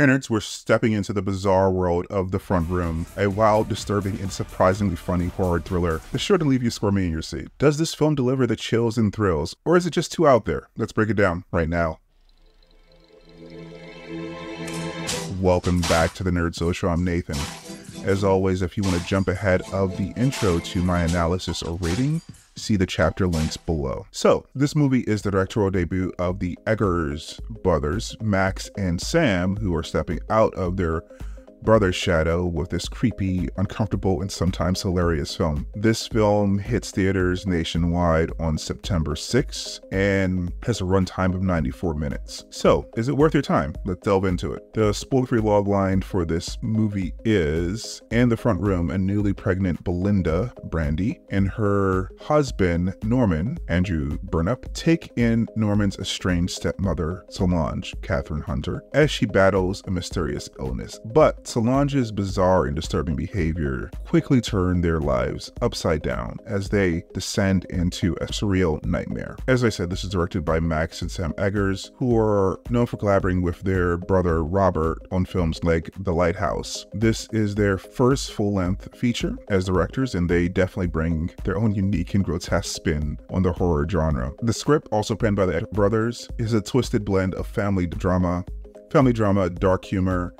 Innards were stepping into the bizarre world of The Front Room, a wild, disturbing, and surprisingly funny horror thriller that's sure to leave you squirming in your seat. Does this film deliver the chills and thrills, or is it just too out there? Let's break it down right now. Welcome back to The Nerd Social, I'm Nathan. As always, if you want to jump ahead of the intro to my analysis or rating, see the chapter links below. So, this movie is the directorial debut of the Eggers brothers, Max and Sam, who are stepping out of their brother's shadow with this creepy, uncomfortable, and sometimes hilarious film. This film hits theaters nationwide on September 6th and has a runtime of 94 minutes. So, is it worth your time? Let's delve into it. The spoiler-free log line for this movie is, in the front room, a newly pregnant Belinda Brandy and her husband, Norman Andrew Burnap, take in Norman's estranged stepmother, Solange Kathryn Hunter, as she battles a mysterious illness. But Solange's bizarre and disturbing behavior quickly turned their lives upside down as they descend into a surreal nightmare. As I said, this is directed by Max and Sam Eggers, who are known for collaborating with their brother Robert on films like The Lighthouse. This is their first full-length feature as directors, and they definitely bring their own unique and grotesque spin on the horror genre. The script, also penned by the Eggers brothers, is a twisted blend of family drama, dark humor,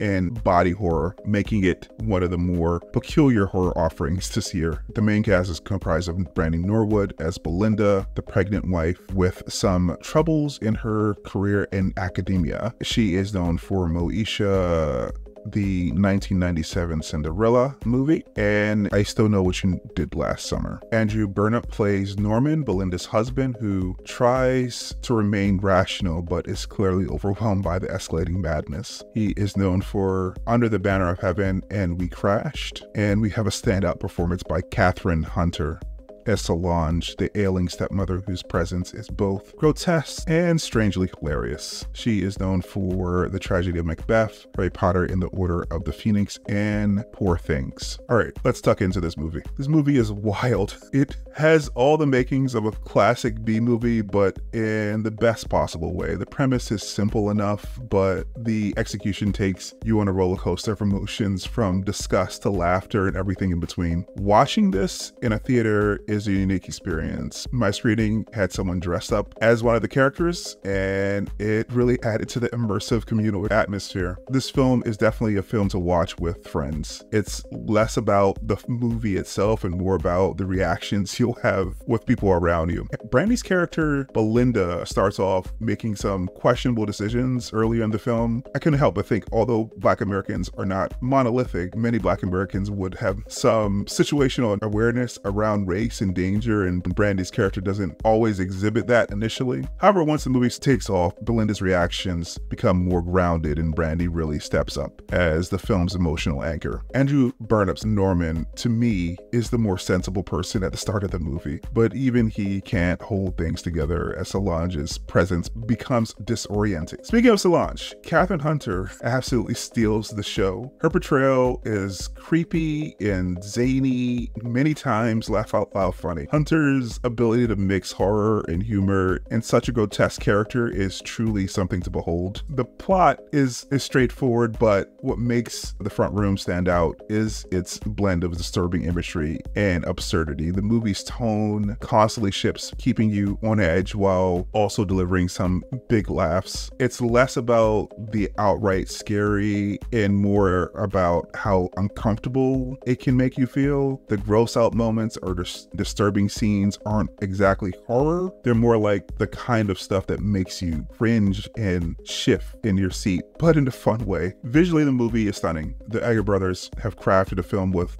and body horror, making it one of the more peculiar horror offerings this year. The main cast is comprised of Brandy Norwood as Belinda, the pregnant wife with some troubles in her career in academia. She is known for Moesha, the 1997 Cinderella movie, and I Still Know What You Did Last Summer. Andrew Burnap plays Norman, Belinda's husband, who tries to remain rational but is clearly overwhelmed by the escalating madness. He is known for Under the Banner of Heaven and We Crashed, and we have a standout performance by Kathryn Hunter as Solange, the ailing stepmother whose presence is both grotesque and strangely hilarious. She is known for The Tragedy of Macbeth, Harry Potter and the Order of the Phoenix, and Poor Things. All right, let's tuck into this movie. This movie is wild. It has all the makings of a classic B movie, but in the best possible way. The premise is simple enough, but the execution takes you on a roller coaster of emotions, from disgust to laughter and everything in between. Watching this in a theater is a unique experience. My screening had someone dressed up as one of the characters, and it really added to the immersive communal atmosphere. This film is definitely a film to watch with friends. It's less about the movie itself and more about the reactions you'll have with people around you. Brandy's character, Belinda, starts off making some questionable decisions early in the film. I couldn't help but think, although Black Americans are not monolithic, many Black Americans would have some situational awareness around race and danger, and Brandy's character doesn't always exhibit that initially. However, once the movie takes off, Belinda's reactions become more grounded and Brandy really steps up as the film's emotional anchor. Andrew Burnap's Norman, to me, is the more sensible person at the start of the movie, but even he can't hold things together as Solange's presence becomes disorienting. Speaking of Solange, Kathryn Hunter absolutely steals the show. Her portrayal is creepy and zany, many times laugh out loud funny. Hunter's ability to mix horror and humor in such a grotesque character is truly something to behold. The plot is straightforward, but what makes The Front Room stand out is its blend of disturbing imagery and absurdity. The movie's tone constantly shifts, keeping you on edge while also delivering some big laughs. It's less about the outright scary and more about how uncomfortable it can make you feel. The gross out moments or disturbing scenes aren't exactly horror. They're more like the kind of stuff that makes you cringe and shift in your seat, but in a fun way. Visually, the movie is stunning. The Eggers brothers have crafted a film with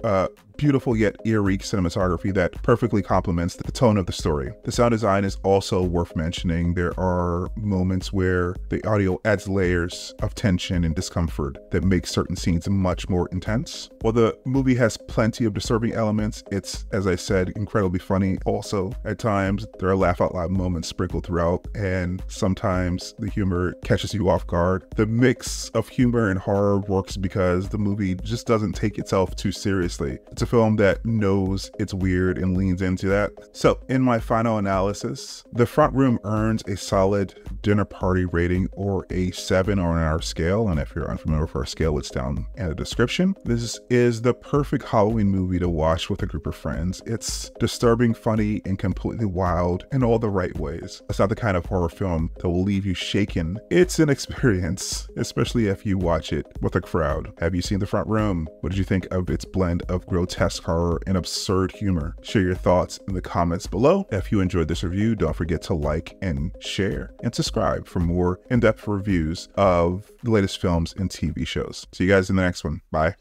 beautiful yet eerie cinematography that perfectly complements the tone of the story. The sound design is also worth mentioning. There are moments where the audio adds layers of tension and discomfort that make certain scenes much more intense. While the movie has plenty of disturbing elements, it's, as I said, incredibly funny. Also, at times, there are laugh out loud moments sprinkled throughout, and sometimes the humor catches you off guard. The mix of humor and horror works because the movie just doesn't take itself too seriously. It's a film that knows it's weird and leans into that. So in my final analysis, The Front Room earns a solid dinner party rating, or a 7 on our scale. And if you're unfamiliar with our scale, it's down in the description. This is the perfect Halloween movie to watch with a group of friends. It's disturbing, funny, and completely wild in all the right ways. It's not the kind of horror film that will leave you shaken. It's an experience, especially if you watch it with a crowd. Have you seen The Front Room? What did you think of its blend of grotesque horror and absurd humor? Share your thoughts in the comments below. If you enjoyed this review, don't forget to like and share and subscribe for more in-depth reviews of the latest films and TV shows. See you guys in the next one. Bye.